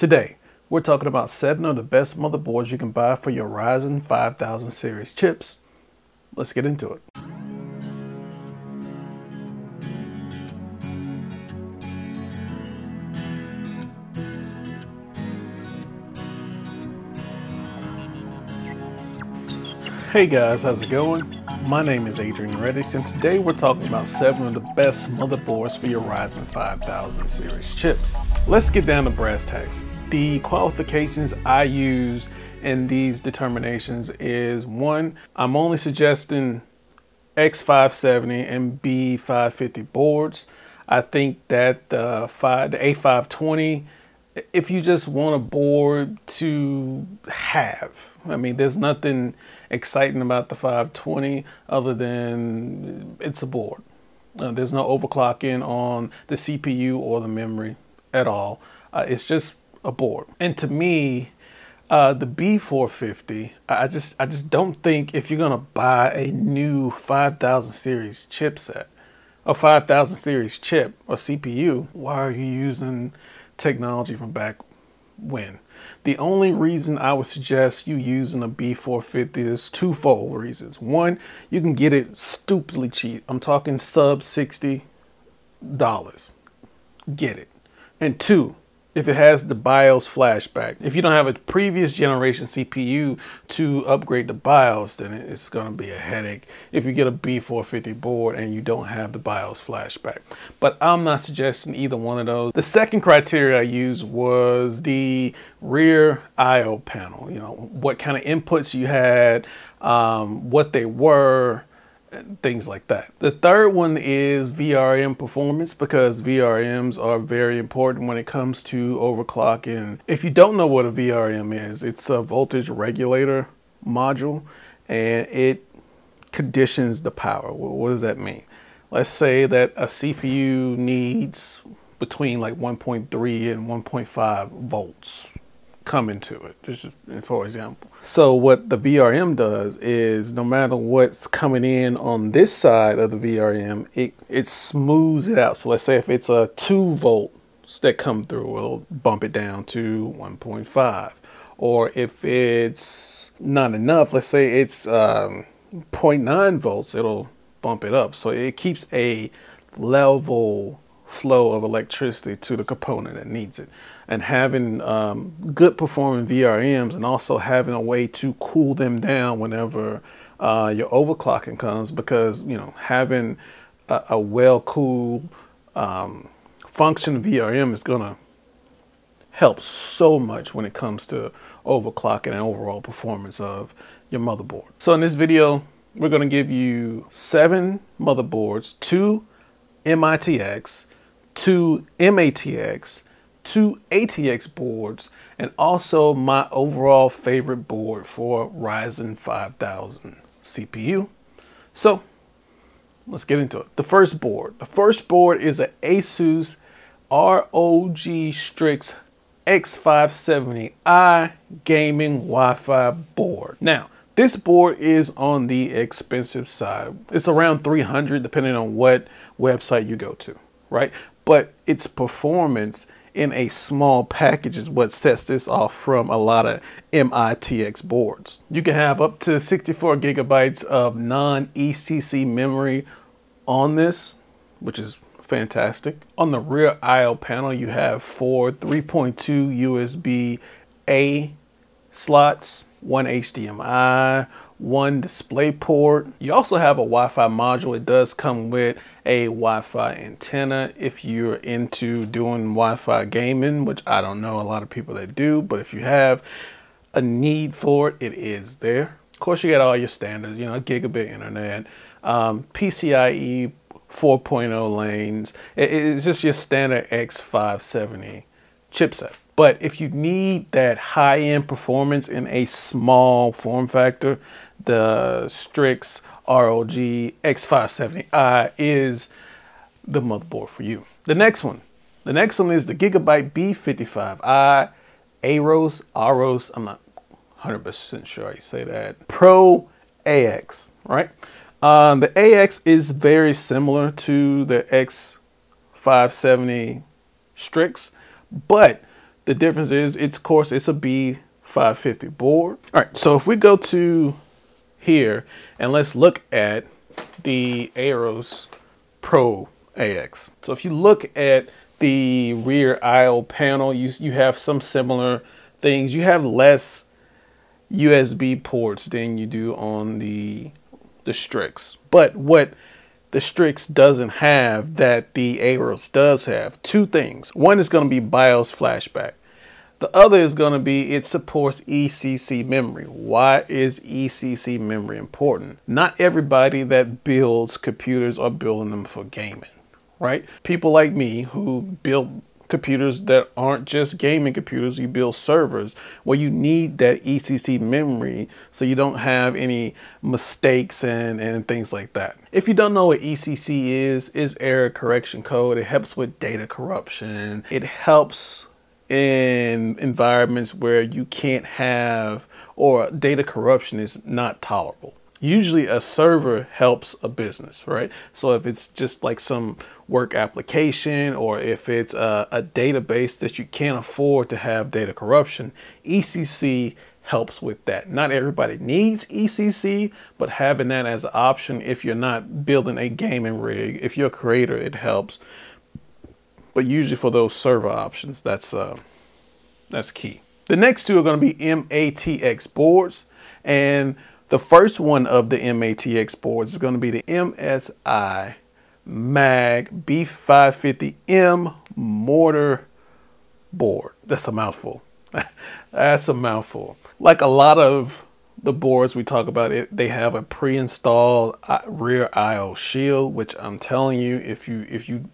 Today, we're talking about 7 of the best motherboards you can buy for your Ryzen 5000 series chips. Let's get into it. Hey guys, how's it going? My name is Adrian Reddix and today we're talking about 7 of the best motherboards for your Ryzen 5000 series chips. Let's get down to brass tacks. The qualifications I use in these determinations is 1, I'm only suggesting X570 and B550 boards. I think that the A520, if you just want a board to have, I mean, there's nothing exciting about the 520 other than it's a board. There's no overclocking on the CPU or the memory at all. It's just a board. And to me, the B450, I just don't think if you're gonna buy a new 5000 series chipset, a 5000 series chip or CPU, why are you using technology from back when? The only reason I would suggest you using a B450 is twofold reasons. 1, you can get it stupidly cheap. I'm talking sub $60. Get it. And 2, if it has the BIOS flashback. If you don't have a previous generation CPU to upgrade the BIOS, then it's gonna be a headache if you get a B450 board and you don't have the BIOS flashback. But I'm not suggesting either one of those. The second criteria I used was the rear I/O panel. You know, what kind of inputs you had, what they were, things like that. The third one is VRM performance, because VRMs are very important when it comes to overclocking. If you don't know what a VRM is, it's a voltage regulator module and it conditions the power. Well, what does that mean? Let's say that a CPU needs between like 1.3 and 1.5 volts coming to it, just for example. So what the VRM does is no matter what's coming in on this side of the VRM, it smooths it out. So let's say if it's a 2 volts that come through, it'll bump it down to 1.5. Or if it's not enough, let's say it's 0.9 volts, it'll bump it up. So it keeps a level flow of electricity to the component that needs it. And having good performing VRMs and also having a way to cool them down whenever your overclocking comes, because you know, having a well-cooled function VRM is gonna help so much when it comes to overclocking and overall performance of your motherboard. So in this video, we're gonna give you 7 motherboards, 2 MITX, 2 MATX, 2 ATX boards, and also my overall favorite board for Ryzen 5000 CPU. So let's get into it. The first board is an ASUS ROG Strix X570i Gaming Wi-Fi board. Now, this board is on the expensive side. It's around $300 depending on what website you go to, right? But its performance in a small package is what sets this off from a lot of MITX boards. You can have up to 64 gigabytes of non-ECC memory on this, which is fantastic. On the rear I/O panel, you have 4 3.2 USB-A slots, 1 HDMI, 1 display port. You also have a Wi-Fi module. It does come with a Wi-Fi antenna if you're into doing Wi-Fi gaming, which I don't know a lot of people that do, but if you have a need for it, it is there. Of course, you got all your standards, you know, gigabit internet, PCIe 4.0 lanes. It's just your standard X570 chipset. But if you need that high-end performance in a small form factor, the Strix ROG X570i is the motherboard for you. The next one is the Gigabyte B550i Aorus, I'm not 100% sure I say that, Pro AX, right? The AX is very similar to the X570 Strix, but The difference is, it's, of course, it's a B550 board. All right, so if we go to here and let's look at the Aorus Pro AX. So if you look at the rear aisle panel, you have some similar things. You have less USB ports than you do on the Strix. But what the Strix doesn't have that the Aorus does have, two things. One is going to be BIOS flashback. The other is going to be it supports ECC memory. Why is ECC memory important? Not everybody that builds computers are building them for gaming, right? People like me who build computers that aren't just gaming computers, you build servers where you need that ECC memory so you don't have any mistakes and things like that. If you don't know what ECC is error correction code. It helps with data corruption. It helps in environments where you can't have, or data corruption is not tolerable. Usually a server helps a business, right? So if it's just like some work application, or if it's a database that you can't afford to have data corruption, ECC helps with that. Not everybody needs ECC, but having that as an option, if you're not building a gaming rig, if you're a creator, it helps. But usually for those server options, that's key. The next two are gonna be MATX boards, and the first one of the MATX boards is going to be the MSI MAG B550M Mortar board. That's a mouthful. That's a mouthful. Like a lot of the boards we talk about, they have a pre-installed rear aisle shield, which I'm telling you, if you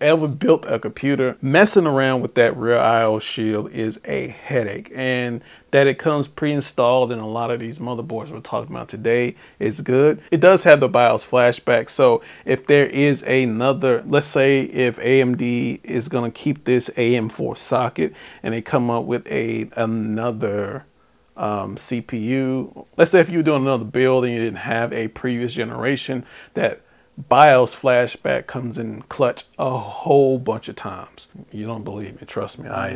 ever built a computer, messing around with that rear aisle shield is a headache, and that it comes pre-installed in a lot of these motherboards we're talking about today is good. It does have the BIOS flashback, so if there is another, let's say if AMD is going to keep this AM4 socket and they come up with another CPU. Let's say if you were doing another build and you didn't have a previous generation, that BIOS flashback comes in clutch a whole bunch of times. You don't believe me, trust me. I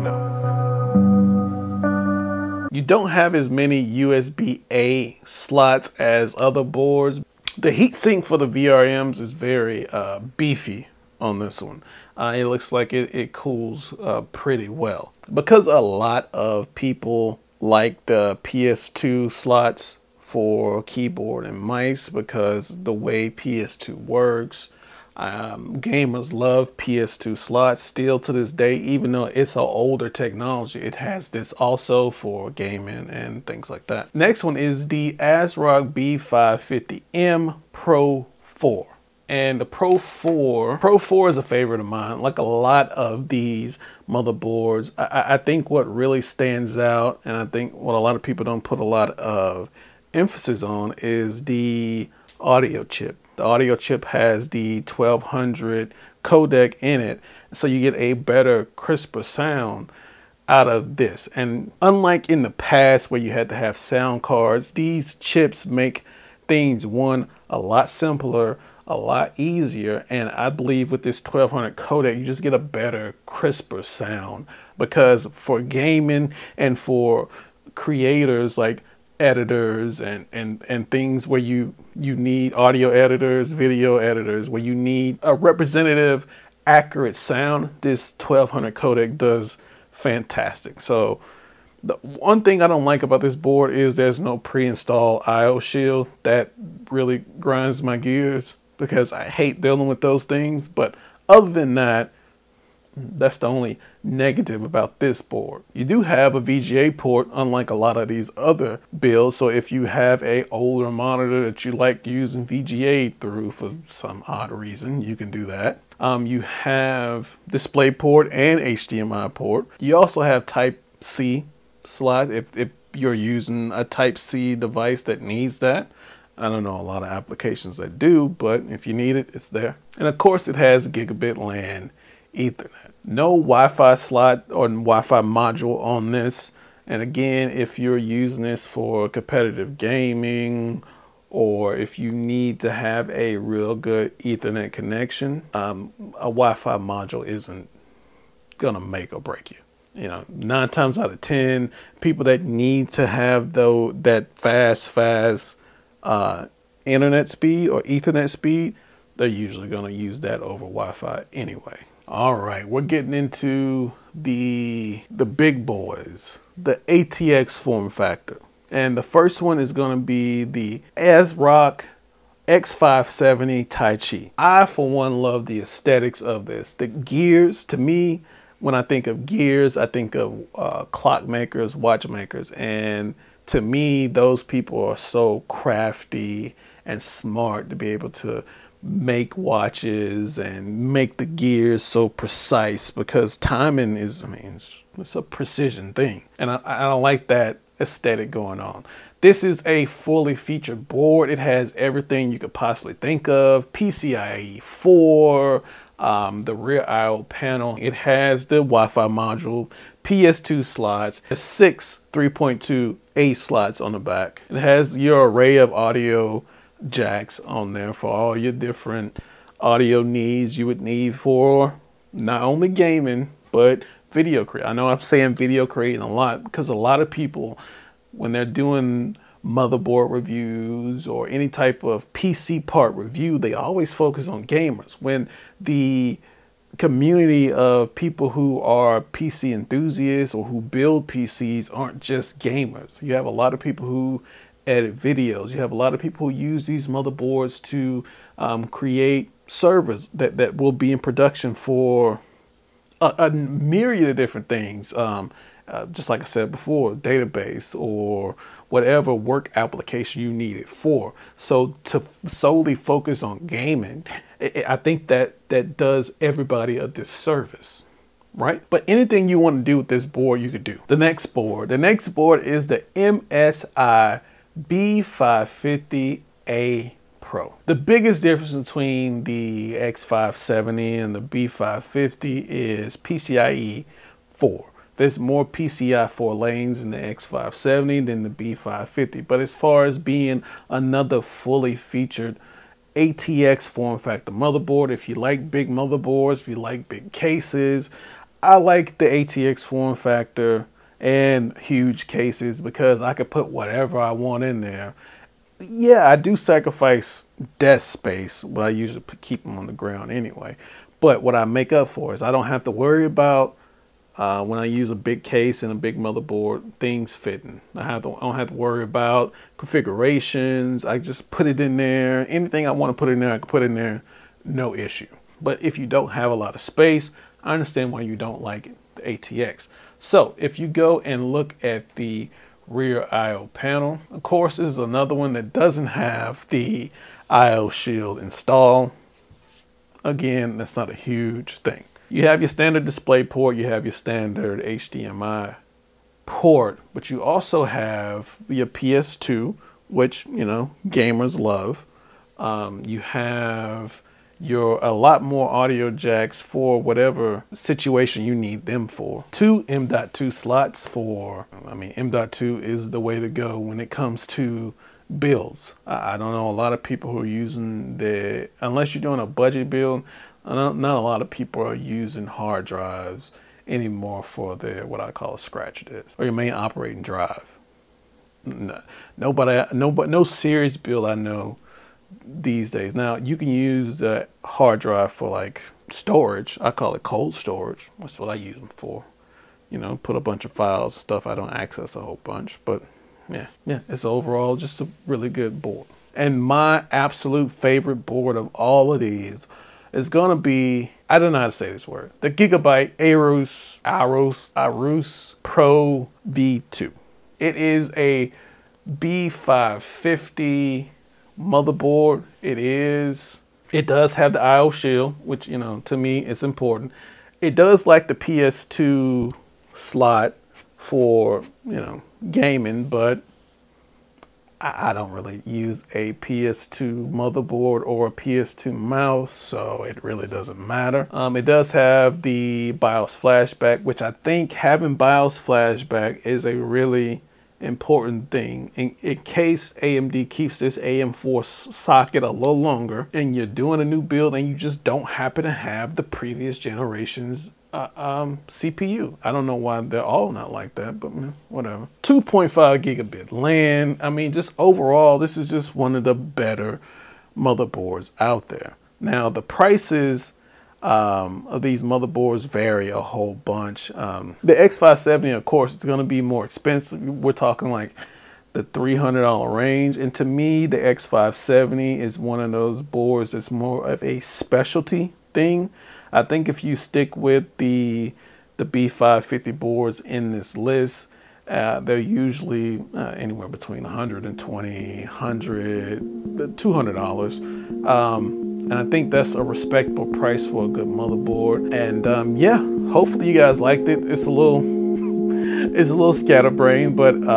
know. You don't have as many USB-A slots as other boards. The heatsink for the VRMs is very beefy on this one. It looks like it cools pretty well. Because a lot of people like the PS2 slots for keyboard and mice because the way PS2 works, gamers love PS2 slots still to this day, even though it's an older technology. It has this also for gaming and things like that. Next one is the ASRock B550M Pro 4. And the Pro 4 is a favorite of mine. Like a lot of these motherboards, I think what really stands out, and I think what a lot of people don't put a lot of emphasis on, is the audio chip. The audio chip has the 1200 codec in it, so you get a better, crisper sound out of this. And unlike in the past where you had to have sound cards, these chips make things, one, a lot simpler, a lot easier, and I believe with this 1200 codec you just get a better, crisper sound, because for gaming and for creators like editors and things where you need audio editors, video editors, where you need a representative, accurate sound, this 1200 codec does fantastic. So the one thing I don't like about this board is there's no pre-installed IO shield. That really grinds my gears, because I hate dealing with those things. But other than that, that's the only negative about this board. You do have a VGA port, unlike a lot of these other builds. So if you have an older monitor that you like using VGA through for some odd reason, you can do that. You have DisplayPort and HDMI port. You also have Type-C slot if you're using a Type-C device that needs that. I don't know a lot of applications that do, but if you need it, it's there. And of course it has gigabit LAN Ethernet. No Wi-Fi slot or Wi-Fi module on this. And again, if you're using this for competitive gaming, or if you need to have a real good Ethernet connection, a Wi-Fi module isn't gonna make or break you. You know, 9 times out of 10, people that need to have though that fast internet speed or Ethernet speed, they're usually gonna use that over Wi-Fi anyway. All right, we're getting into the big boys, the ATX form factor. And the first one is gonna be the ASRock X570 Taichi. I, for one, love the aesthetics of this. The gears, to me, when I think of gears, I think of clock makers, watchmakers. And to me, those people are so crafty and smart to be able to make watches and make the gears so precise, because timing is, I mean, it's a precision thing. And I like that aesthetic going on. This is a fully featured board. It has everything you could possibly think of. PCIe 4, the rear I/O panel. It has the Wi-Fi module, PS2 slots, 6 3.2A slots on the back. It has your array of audio jacks on there for all your different audio needs you would need for not only gaming, but video creating. I know I'm saying video creating a lot because a lot of people, when they're doing motherboard reviews or any type of PC part review, they always focus on gamers. When the community of people who are PC enthusiasts or who build PCs aren't just gamers. You have a lot of people who edit videos. You have a lot of people who use these motherboards to create servers that will be in production for a myriad of different things. Just like I said before, database or whatever work application you need it for. So to solely focus on gaming, I think that does everybody a disservice, right? But anything you want to do with this board, you could do. The next board is the MSI B550A Pro. The biggest difference between the X570 and the B550 is PCIe 4. There's more PCI 4 lanes in the X570 than the B550. But as far as being another fully featured ATX form factor motherboard, if you like big motherboards, if you like big cases, I like the ATX form factor and huge cases because I could put whatever I want in there. Yeah, I do sacrifice desk space, but I usually keep them on the ground anyway. But what I make up for is I don't have to worry about when I use a big case and a big motherboard, things fitting. I don't have to worry about configurations. I just put it in there. Anything I want to put in there, I can put in there, no issue. But if you don't have a lot of space, I understand why you don't like it, the ATX. So if you go and look at the rear I/O panel, of course, this is another one that doesn't have the I/O shield installed. Again, that's not a huge thing. You have your standard display port, you have your standard HDMI port, but you also have your PS2, which, you know, gamers love. You have a lot more audio jacks for whatever situation you need them for. 2 M.2 slots for, I mean, M.2 is the way to go when it comes to builds. I don't know a lot of people who are using the, unless you're doing a budget build, not a lot of people are using hard drives anymore for their, what I call a scratch disk, or your main operating drive. No serious build I know these days. Now, you can use a hard drive for like storage. I call it cold storage. That's what I use them for. You know, put a bunch of files and stuff. I don't access a whole bunch, but yeah, it's overall just a really good board. And my absolute favorite board of all of these, it's gonna be, I don't know how to say this word, the Gigabyte Aorus Pro V2. It is a B550 motherboard. It does have the I/O shield, which, you know, to me is important. It does like the PS2 slot for, you know, gaming, but I don't really use a PS2 motherboard or a PS2 mouse, so it really doesn't matter. It does have the BIOS flashback, which I think having BIOS flashback is a really important thing. In case AMD keeps this AM4 socket a little longer and you're doing a new build and you just don't happen to have the previous generation's CPU. I don't know why they're all not like that, but whatever. 2.5 gigabit LAN. I mean, just overall, this is just one of the better motherboards out there. Now, the prices of these motherboards vary a whole bunch. The X570, of course, is going to be more expensive. We're talking like the $300 range. And to me, the X570 is one of those boards that's more of a specialty thing. I think if you stick with the B550 boards in this list, they're usually anywhere between $120, $100, $200. And I think that's a respectable price for a good motherboard. And yeah, hopefully you guys liked it. It's a little, it's a little scatterbrained, but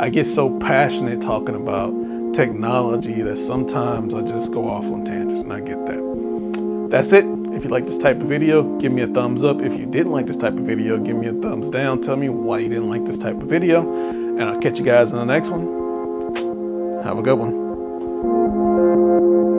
I get so passionate talking about technology that sometimes I just go off on tangents, and I get that. That's it. If you like this type of video, give me a thumbs up. If you didn't like this type of video, give me a thumbs down. Tell me why you didn't like this type of video, and I'll catch you guys in the next one. Have a good one.